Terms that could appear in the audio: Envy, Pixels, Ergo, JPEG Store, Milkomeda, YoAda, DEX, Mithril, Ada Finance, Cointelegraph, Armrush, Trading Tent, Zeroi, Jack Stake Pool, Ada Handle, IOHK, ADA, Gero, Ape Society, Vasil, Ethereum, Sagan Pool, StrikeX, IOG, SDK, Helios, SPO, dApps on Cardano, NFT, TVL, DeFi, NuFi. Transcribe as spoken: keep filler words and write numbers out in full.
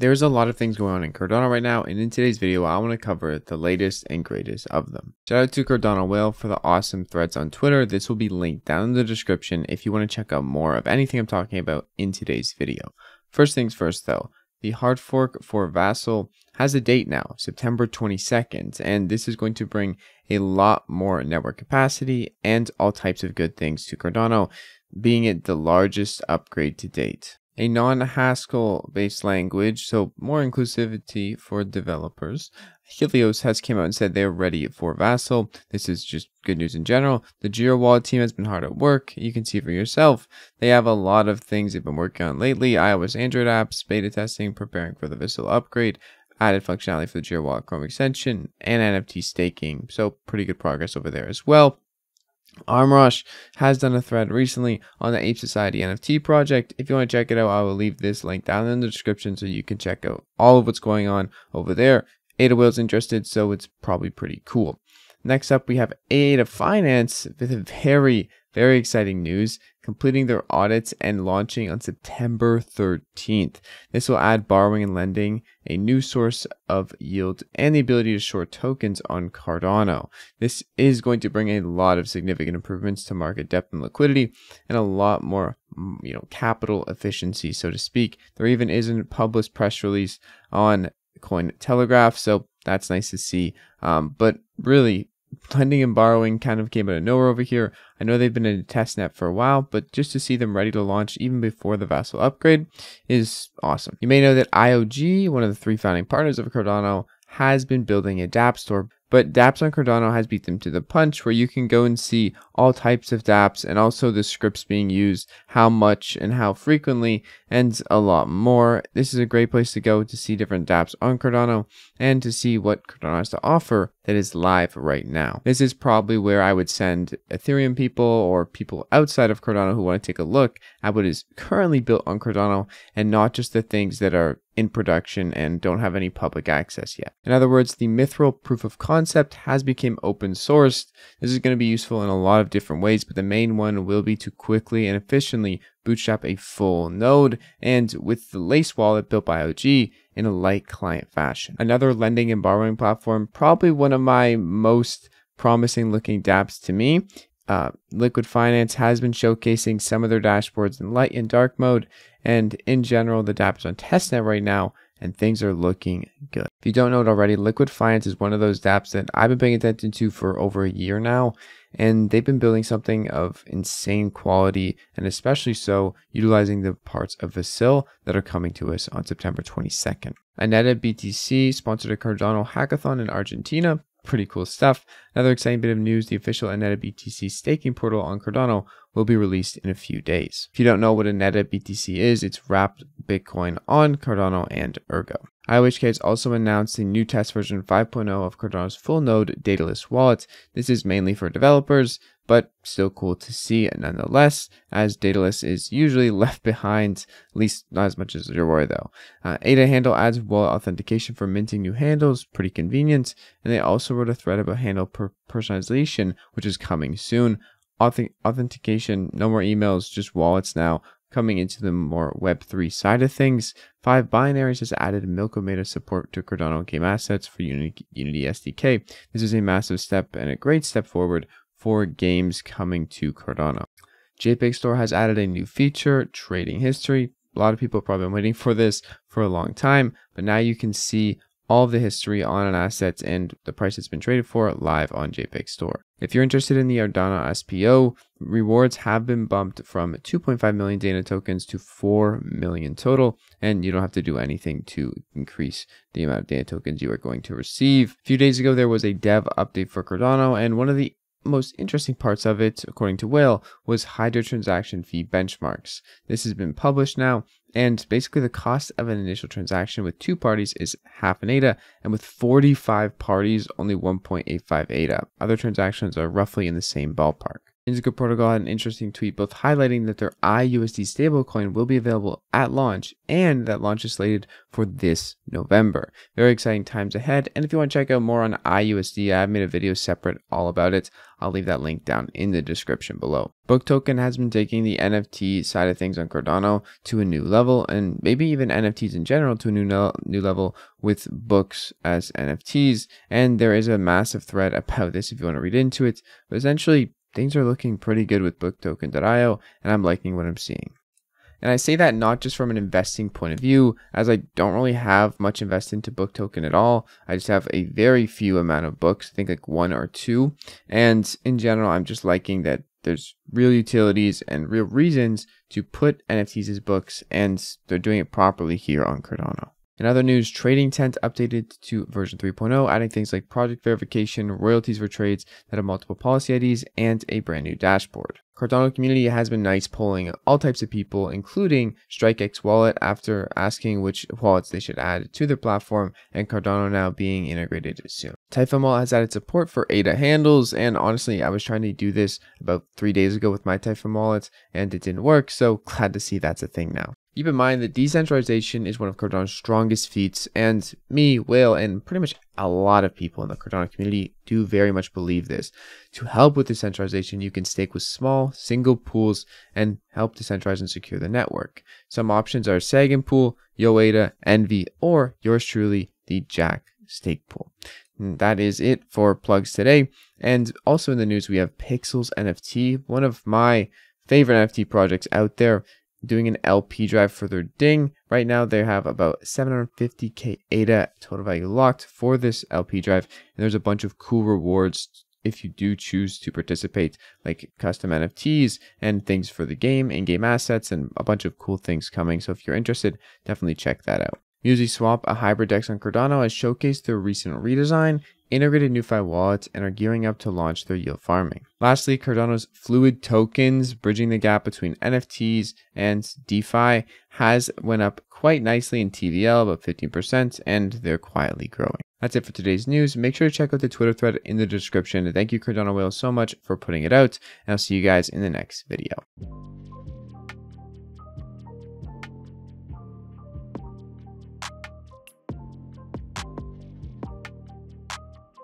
There's a lot of things going on in Cardano right now, and in today's video I want to cover the latest and greatest of them. Shout out to Cardano Whale for the awesome threads on Twitter. This will be linked down in the description if you want to check out more of anything I'm talking about in today's video. First things first though, the hard fork for Vasil has a date now, September twenty-second, and this is going to bring a lot more network capacity and all types of good things to Cardano, being it the largest upgrade to date. A non-Haskell based language, so more inclusivity for developers. Helios has came out and said they're ready for Vasil. This is just good news in general. The Gero wallet team has been hard at work. You can see for yourself, they have a lot of things they've been working on lately. iOS Android apps, beta testing, preparing for the Vasil upgrade, added functionality for the Gero wallet Chrome extension, and N F T staking. So pretty good progress over there as well. Armrush has done a thread recently on the Ape Society N F T project. If you want to check it out, I will leave this link down in the description so you can check out all of what's going on over there. Ada Whale's interested, so it's probably pretty cool. Next up, we have Ada Finance with a very, very exciting news, completing their audits and launching on September thirteenth. This will add borrowing and lending, a new source of yield, and the ability to short tokens on Cardano. This is going to bring a lot of significant improvements to market depth and liquidity, and a lot more, you know, capital efficiency, so to speak. There even is a published press release on Cointelegraph, so that's nice to see. Um, but really, lending and borrowing kind of came out of nowhere over here. I know they've been in a testnet for a while, but just to see them ready to launch even before the Vasil upgrade is awesome. You may know that I O G, one of the three founding partners of Cardano, has been building a dApp store, but dApps on Cardano has beat them to the punch, where you can go and see all types of dApps and also the scripts being used, how much and how frequently, and a lot more. This is a great place to go to see different dApps on Cardano and to see what Cardano has to offer that is live right now. This is probably where I would send Ethereum people or people outside of Cardano who want to take a look at what is currently built on Cardano and not just the things that are in production and don't have any public access yet. In other words, the Mithril proof of concept has become open sourced. This is going to be useful in a lot of different ways, but the main one will be to quickly and efficiently bootstrap a full node, and with the Lace wallet built by I O G in a light client fashion. Another lending and borrowing platform, probably one of my most promising looking dApps to me. Uh, Liquid Finance has been showcasing some of their dashboards in light and dark mode, and in general the dApps on testnet right now, and things are looking good. If you don't know it already, Liquid Finance is one of those dApps that I've been paying attention to for over a year now, and they've been building something of insane quality, and especially so utilizing the parts of Vasil that are coming to us on September twenty-second. Aneta B T C sponsored a Cardano hackathon in Argentina. Pretty cool stuff. Another exciting bit of news, the official Aneta B T C staking portal on Cardano will be released in a few days. If you don't know what Aneta B T C is, it's wrapped Bitcoin on Cardano and Ergo. I O H K has also announced the new test version five point oh of Cardano's full node Daedalus wallet. This is mainly for developers, but still cool to see nonetheless, as Daedalus is usually left behind, at least not as much as Zeroi though. Uh, Ada Handle adds wallet authentication for minting new handles, pretty convenient, and they also wrote a thread about handle per personalization, which is coming soon. Auth authentication, no more emails, just wallets now. Coming into the more Web three side of things, Five Binaries has added Milkomeda support to Cardano game assets for Unity S D K. This is a massive step and a great step forward for games coming to Cardano. JPEG Store has added a new feature, trading history. A lot of people have probably been waiting for this for a long time, but now you can see all of the history on an asset and the price it's been traded for live on JPEG Store. If you're interested in the Cardano S P O, rewards have been bumped from two point five million Dana tokens to four million total, and you don't have to do anything to increase the amount of Dana tokens you are going to receive. A few days ago, there was a dev update for Cardano, and one of the most interesting parts of it, according to Whale, was Hydro transaction fee benchmarks. This has been published now, and basically the cost of an initial transaction with two parties is half an A D A, and with forty-five parties, only one point eight five A D A. Other transactions are roughly in the same ballpark. Indigo Protocol had an interesting tweet both highlighting that their I U S D stablecoin will be available at launch and that launch is slated for this November. Very exciting times ahead, and if you want to check out more on I U S D, I've made a video separate all about it. I'll leave that link down in the description below. Book Token has been taking the N F T side of things on Cardano to a new level, and maybe even N F Ts in general to a new, no new level with books as N F Ts. And there is a massive thread about this if you want to read into it, but essentially things are looking pretty good with book token dot i o, and I'm liking what I'm seeing. And I say that not just from an investing point of view, as I don't really have much invested into Book Token at all. I just have a very few amount of books, I think like one or two. And in general, I'm just liking that there's real utilities and real reasons to put N F Ts as books, and they're doing it properly here on Cardano. In other news, Trading Tent updated to version three point oh, adding things like project verification, royalties for trades that have multiple policy I Ds, and a brand new dashboard. Cardano community has been nice, polling all types of people, including StrikeX wallet, after asking which wallets they should add to their platform, and Cardano now being integrated soon. Typhon wallet has added support for Ada handles, and honestly, I was trying to do this about three days ago with my Typhon wallet, and it didn't work, so glad to see that's a thing now. Keep in mind that decentralization is one of Cardano's strongest feats, and me, Whale, and pretty much a lot of people in the Cardano community do very much believe this. To help with decentralization, you can stake with small, single pools and help decentralize and secure the network. Some options are Sagan Pool, YoAda, Envy, or yours truly, the Jack Stake Pool. And that is it for plugs today. And also in the news, we have Pixels N F T, one of my favorite N F T projects out there, doing an L P drive for their ding. Right now they have about seven hundred fifty K A D A total value locked for this L P drive, and there's a bunch of cool rewards if you do choose to participate, like custom N F Ts and things for the game, in-game assets, and a bunch of cool things coming. So if you're interested, definitely check that out. MusiSwap, a hybrid dex on Cardano, has showcased their recent redesign, integrated NuFi wallets, and are gearing up to launch their yield farming. Lastly, Cardano's Fluid Tokens, bridging the gap between N F Ts and DeFi, has went up quite nicely in T V L, about fifteen percent, and they're quietly growing. That's it for today's news. Make sure to check out the Twitter thread in the description. Thank you, Cardano Whale, so much for putting it out, and I'll see you guys in the next video.